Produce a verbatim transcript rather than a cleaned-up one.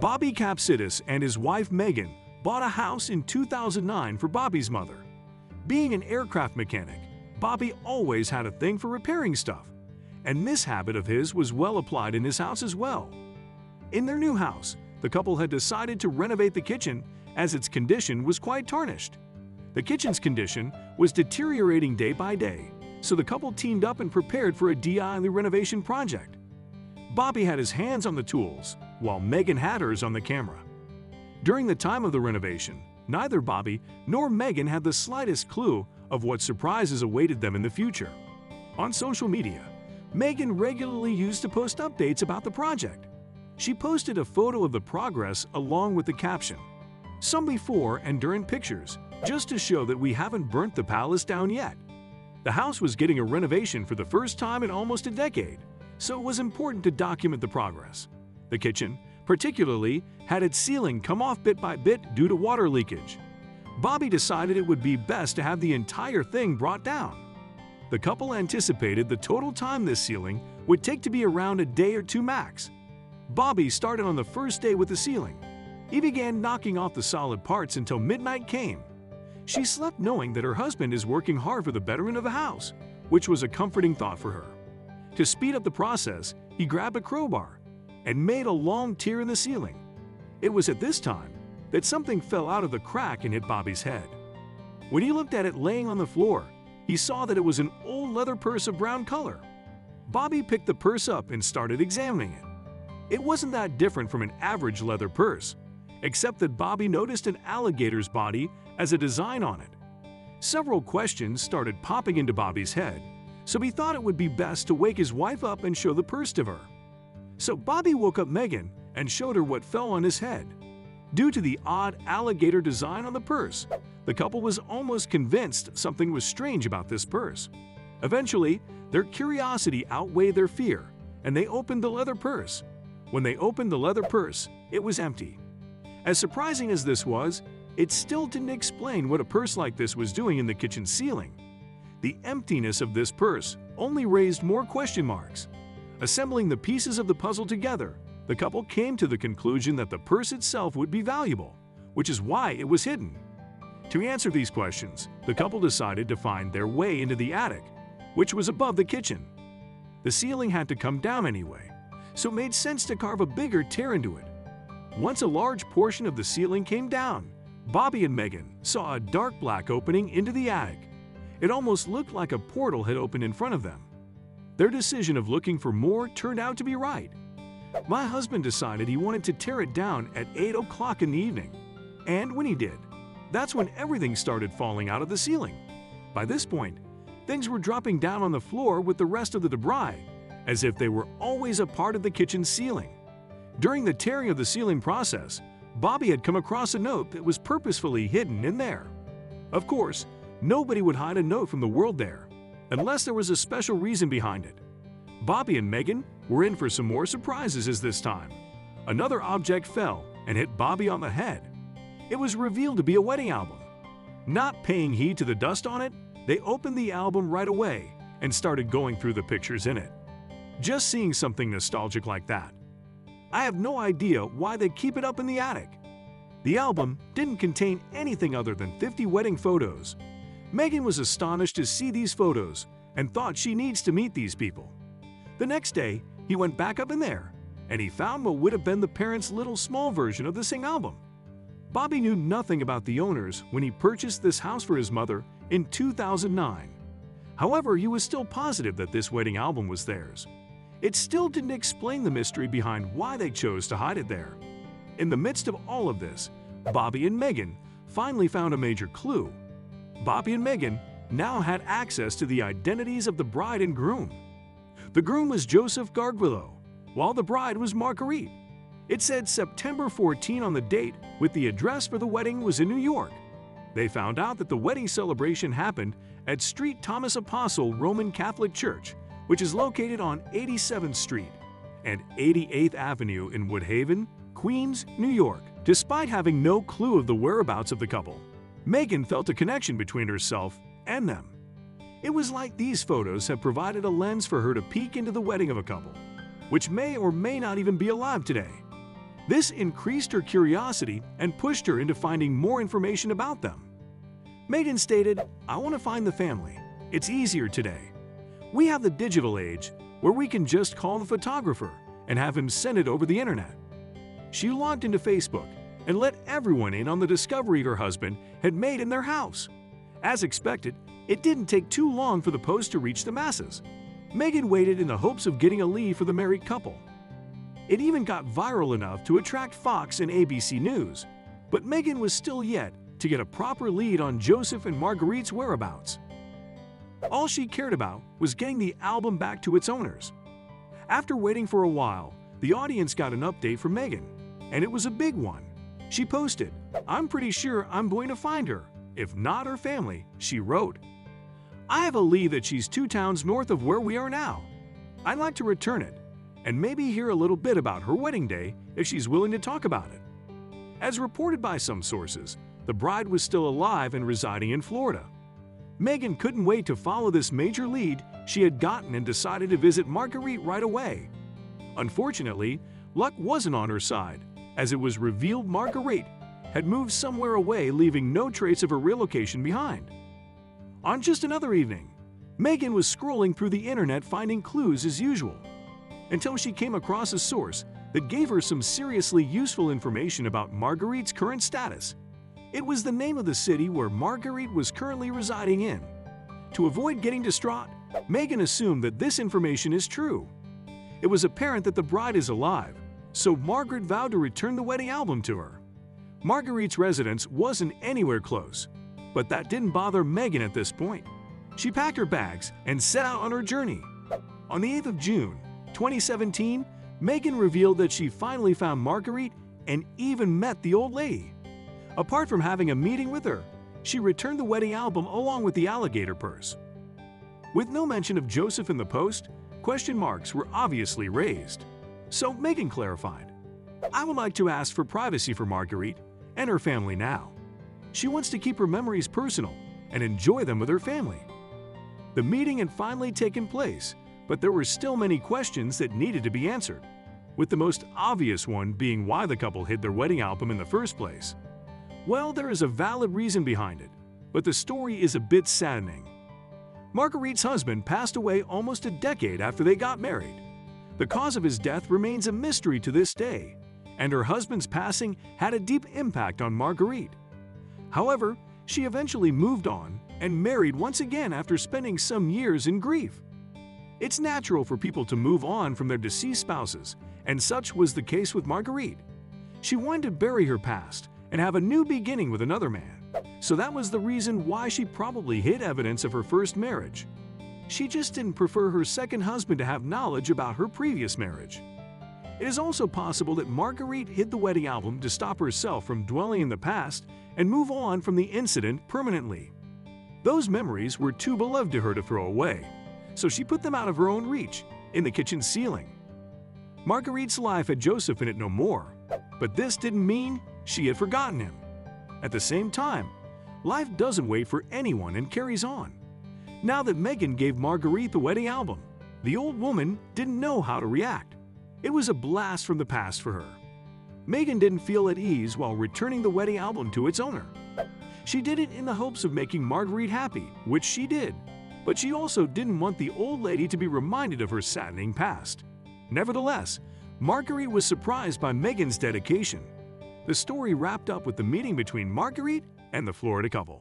Bobby Capsidis and his wife Megan bought a house in two thousand nine for Bobby's mother. Being an aircraft mechanic, Bobby always had a thing for repairing stuff, and this habit of his was well applied in his house as well. In their new house, the couple had decided to renovate the kitchen as its condition was quite tarnished. The kitchen's condition was deteriorating day by day, so the couple teamed up and prepared for a D I Y renovation project. Bobby had his hands on the tools, while Megan had hers on the camera. During the time of the renovation, neither Bobby nor Megan had the slightest clue of what surprises awaited them in the future. On social media, Megan regularly used to post updates about the project. She posted a photo of the progress along with the caption, "Some before and during pictures, just to show that we haven't burnt the palace down yet." The house was getting a renovation for the first time in almost a decade, so it was important to document the progress. The kitchen, particularly, had its ceiling come off bit by bit due to water leakage. Bobby decided it would be best to have the entire thing brought down. The couple anticipated the total time this ceiling would take to be around a day or two max. Bobby started on the first day with the ceiling. He began knocking off the solid parts until midnight came. She slept knowing that her husband is working hard for the betterment of the house, which was a comforting thought for her. To speed up the process, he grabbed a crowbar and made a long tear in the ceiling. It was at this time that something fell out of the crack and hit Bobby's head. When he looked at it laying on the floor, he saw that it was an old leather purse of brown color. Bobby picked the purse up and started examining it. It wasn't that different from an average leather purse, except that Bobby noticed an alligator's body as a design on it. Several questions started popping into Bobby's head, so he thought it would be best to wake his wife up and show the purse to her. So Bobby woke up Megan and showed her what fell on his head. Due to the odd alligator design on the purse, the couple was almost convinced something was strange about this purse. Eventually, their curiosity outweighed their fear, and they opened the leather purse. When they opened the leather purse, it was empty. As surprising as this was, it still didn't explain what a purse like this was doing in the kitchen ceiling. The emptiness of this purse only raised more question marks. Assembling the pieces of the puzzle together, the couple came to the conclusion that the purse itself would be valuable, which is why it was hidden. To answer these questions, the couple decided to find their way into the attic, which was above the kitchen. The ceiling had to come down anyway, so it made sense to carve a bigger tear into it. Once a large portion of the ceiling came down, Bobby and Megan saw a dark black opening into the attic. It almost looked like a portal had opened in front of them. Their decision of looking for more turned out to be right. My husband decided he wanted to tear it down at eight o'clock in the evening. And when he did, that's when everything started falling out of the ceiling. By this point, things were dropping down on the floor with the rest of the debris, as if they were always a part of the kitchen ceiling. During the tearing of the ceiling process, Bobby had come across a note that was purposefully hidden in there. Of course, nobody would hide a note from the world there, unless there was a special reason behind it. Bobby and Megan were in for some more surprises as this time. Another object fell and hit Bobby on the head. It was revealed to be a wedding album. Not paying heed to the dust on it, they opened the album right away and started going through the pictures in it. Just seeing something nostalgic like that, I have no idea why they keep it up in the attic. The album didn't contain anything other than fifty wedding photos. Megan was astonished to see these photos and thought she needs to meet these people. The next day, he went back up in there, and he found what would have been the parents' little small version of the sing album. Bobby knew nothing about the owners when he purchased this house for his mother in two thousand nine. However, he was still positive that this wedding album was theirs. It still didn't explain the mystery behind why they chose to hide it there. In the midst of all of this, Bobby and Megan finally found a major clue. Bobby and Megan now had access to the identities of the bride and groom. The groom was Joseph Garguilo, while the bride was Marguerite. It said September fourteenth on the date, with the address for the wedding was in New York. They found out that the wedding celebration happened at Saint Thomas Apostle Roman Catholic Church, which is located on eighty-seventh Street and eighty-eighth Avenue in Woodhaven, Queens, New York. Despite having no clue of the whereabouts of the couple, Megan felt a connection between herself and them. It was like these photos have provided a lens for her to peek into the wedding of a couple, which may or may not even be alive today. This increased her curiosity and pushed her into finding more information about them. Maiden stated, "I want to find the family. It's easier today. We have the digital age where we can just call the photographer and have him send it over the internet." She logged into Facebook and let everyone in on the discovery her husband had made in their house. As expected, it didn't take too long for the post to reach the masses. Megan waited in the hopes of getting a lead for the married couple. It even got viral enough to attract Fox and A B C News, but Megan was still yet to get a proper lead on Joseph and Marguerite's whereabouts. All she cared about was getting the album back to its owners. After waiting for a while, the audience got an update from Megan, and it was a big one. She posted, "I'm pretty sure I'm going to find her, if not her family," she wrote. "I have a lead that she's two towns north of where we are now. I'd like to return it, and maybe hear a little bit about her wedding day if she's willing to talk about it." As reported by some sources, the bride was still alive and residing in Florida. Megan couldn't wait to follow this major lead she had gotten and decided to visit Marguerite right away. Unfortunately, luck wasn't on her side, as it was revealed Marguerite had moved somewhere away, leaving no trace of her real location behind. On just another evening, Megan was scrolling through the internet finding clues as usual, until she came across a source that gave her some seriously useful information about Marguerite's current status. It was the name of the city where Marguerite was currently residing in. To avoid getting distraught, Megan assumed that this information is true. It was apparent that the bride is alive, so Margaret vowed to return the wedding album to her. Marguerite's residence wasn't anywhere close, but that didn't bother Megan at this point. She packed her bags and set out on her journey. On the eighth of June, twenty seventeen, Megan revealed that she finally found Marguerite and even met the old lady. Apart from having a meeting with her, she returned the wedding album along with the alligator purse. With no mention of Joseph in the post, question marks were obviously raised. So Megan clarified, "I would like to ask for privacy for Marguerite and her family now. She wants to keep her memories personal and enjoy them with her family." The meeting had finally taken place, but there were still many questions that needed to be answered, with the most obvious one being why the couple hid their wedding album in the first place. Well, there is a valid reason behind it, but the story is a bit saddening. Marguerite's husband passed away almost a decade after they got married. The cause of his death remains a mystery to this day, and her husband's passing had a deep impact on Marguerite. However, she eventually moved on and married once again after spending some years in grief. It's natural for people to move on from their deceased spouses, and such was the case with Marguerite. She wanted to bury her past and have a new beginning with another man, so that was the reason why she probably hid evidence of her first marriage. She just didn't prefer her second husband to have knowledge about her previous marriage. It is also possible that Marguerite hid the wedding album to stop herself from dwelling in the past and move on from the incident permanently. Those memories were too beloved to her to throw away, so she put them out of her own reach, in the kitchen ceiling. Marguerite's life had Joseph in it no more, but this didn't mean she had forgotten him. At the same time, life doesn't wait for anyone and carries on. Now that Megan gave Marguerite the wedding album, the old woman didn't know how to react. It was a blast from the past for her. Megan didn't feel at ease while returning the wedding album to its owner. She did it in the hopes of making Marguerite happy, which she did, but she also didn't want the old lady to be reminded of her saddening past. Nevertheless, Marguerite was surprised by Megan's dedication. The story wrapped up with the meeting between Marguerite and the Florida couple.